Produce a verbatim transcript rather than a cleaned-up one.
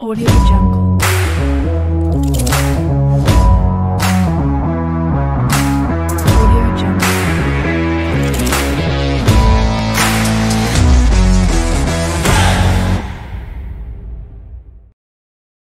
AudioJungle.